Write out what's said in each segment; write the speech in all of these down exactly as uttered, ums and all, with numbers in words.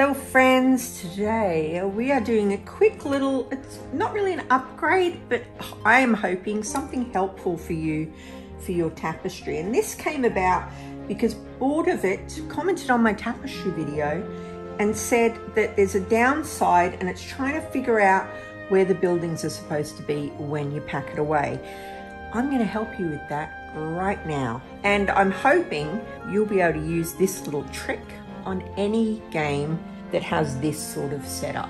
Hello friends, today we are doing a quick little, it's not really an upgrade, but I am hoping something helpful for you for your tapestry. And this came about because Bordavit commented on my tapestry video and said that there's a downside and it's trying to figure out where the buildings are supposed to be when you pack it away. I'm going to help you with that right now. And I'm hoping you'll be able to use this little trick on any game that has this sort of setup.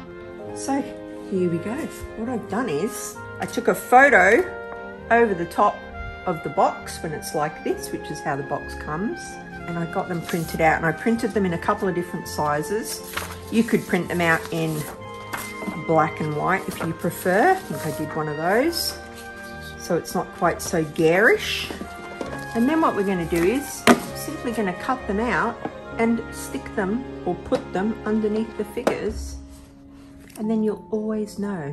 So here we go. What I've done is I took a photo over the top of the box when it's like this, which is how the box comes, and I got them printed out, and I printed them in a couple of different sizes. You could print them out in black and white if you prefer. I think I did one of those, so it's not quite so garish. And then what we're going to do is simply going to cut them out and stick them or put them underneath the figures, and then you'll always know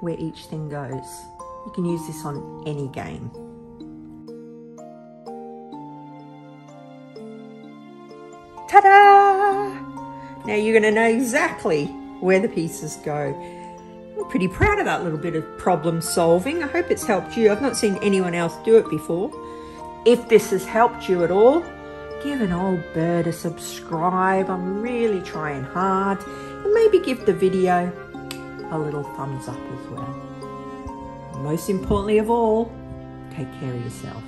where each thing goes. You can use this on any game. Ta-da! Now you're gonna know exactly where the pieces go. I'm pretty proud of that little bit of problem solving. I hope it's helped you. I've not seen anyone else do it before. If this has helped you at all, give an old bird a subscribe. I'm really trying hard. And maybe give the video a little thumbs up as well. Most importantly of all, take care of yourself.